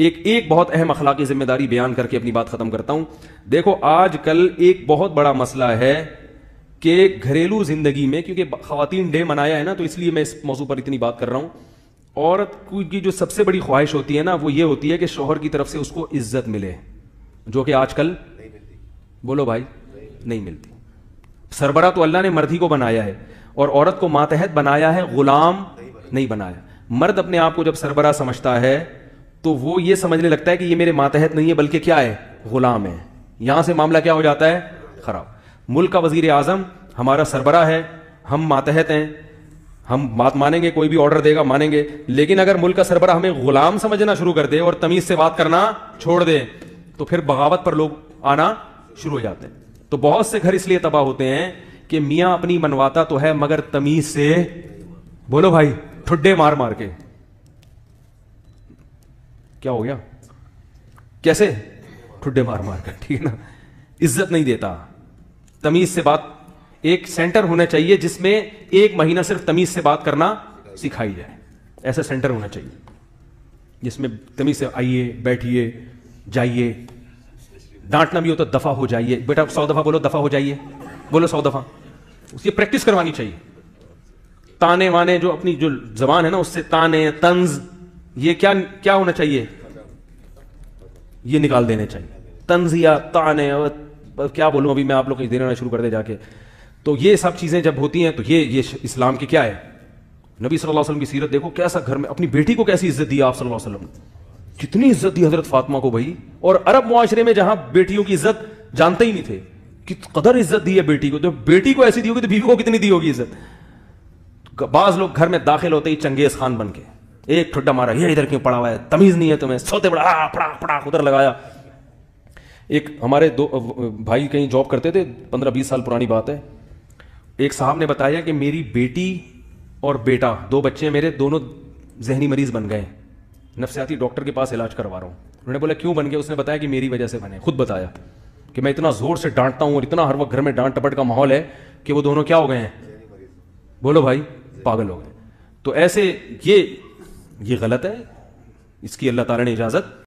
एक बहुत अहम अखलाकी जिम्मेदारी बयान करके अपनी बात खत्म करता हूं। देखो आजकल एक बहुत बड़ा मसला है कि घरेलू जिंदगी में, क्योंकि खवातीन डे मनाया है ना, तो इसलिए मैं इस मौजू पर इतनी बात कर रहा हूं। औरत की जो सबसे बड़ी ख्वाहिश होती है ना, वो ये होती है कि शोहर की तरफ से उसको इज्जत मिले, जो कि आजकल नहीं मिलती। बोलो भाई, नहीं मिलती। सरबरा तो अल्लाह ने मर्द ही को बनाया है और औरत को मातहत बनाया है, गुलाम नहीं बनाया। मर्द अपने आप को जब सरबरा समझता है तो वो ये समझने लगता है कि ये मेरे मातहत नहीं है बल्कि क्या है, गुलाम है। यहां से मामला क्या हो जाता है, खराब। मुल्क का वजीर आजम हमारा सरबरा है, हम मातहत हैं, हम बात मानेंगे, कोई भी ऑर्डर देगा मानेंगे। लेकिन अगर मुल्क का सरबरा हमें गुलाम समझना शुरू कर दे और तमीज से बात करना छोड़ दे तो फिर बगावत पर लोग आना शुरू हो जाते हैं। तो बहुत से घर इसलिए तबाह होते हैं कि मियाँ अपनी मनवाता तो है मगर तमीज से, बोलो भाई, ठुड्डे मार मार के। क्या हो गया, कैसे? ठुड्डे मार मार कर, ठीक है ना। इज्जत नहीं देता, तमीज से बात। एक सेंटर होना चाहिए जिसमें एक महीना सिर्फ तमीज से बात करना सिखाई जाए। ऐसा सेंटर होना चाहिए जिसमें तमीज से आइए, बैठिए, जाइए। डांटना भी हो तो दफा हो जाइए, बेटा 100 दफा बोलो दफा हो जाइए, बोलो 100 दफा। उसकी प्रैक्टिस करवानी चाहिए। ताने वाने, जो अपनी जो जबान है ना उससे ताने तंज, ये क्या क्या होना चाहिए, ये निकाल देने चाहिए। तंजिया, ताने, क्या बोलूं अभी मैं, आप लोग देने वाला शुरू कर दे जाके। तो ये सब चीजें जब होती हैं तो ये इस्लाम की क्या है। नबी सल्लल्लाहु अलैहि वसल्लम की सीरत देखो, कैसा घर में अपनी बेटी को कैसी इज्जत दी आप सल्लल्लाहु अलैहि वसल्लम, कितनी इज्जत दी हजरत फातिमा को भाई। और अरब मुआशरे में जहां बेटियों की इज्जत जानते ही नहीं थे, किस कदर इज्जत दी है बेटी को। जब बेटी को ऐसी दी होगी तो बीवी को कितनी दी होगी इज्जत। बाज लोग घर में दाखिल होते ही चंगेज खान बन के, एक ठुड्डा मारा, ये इधर क्यों पड़ा हुआ है, तमीज नहीं है तुम्हें, सोते बड़ा पड़ा उधर लगाया। एक हमारे दो भाई कहीं जॉब करते थे, 15-20 साल पुरानी बात है। एक साहब ने बताया कि मेरी बेटी और बेटा, 2 बच्चे मेरे, दोनों जहनी मरीज बन गए। नफ्सियाती डॉक्टर के पास इलाज करवा रहा हूँ। उन्होंने बोला क्यों बन गए, उसने बताया कि मेरी वजह से बने। खुद बताया कि मैं इतना जोर से डांटता हूँ और इतना हर वक्त घर में डांट टपट का माहौल है कि वो दोनों क्या हो गए हैं, बोलो भाई, पागल हो गए। तो ऐसे ये गलत है, इसकी अल्लाह ताला ने इजाजत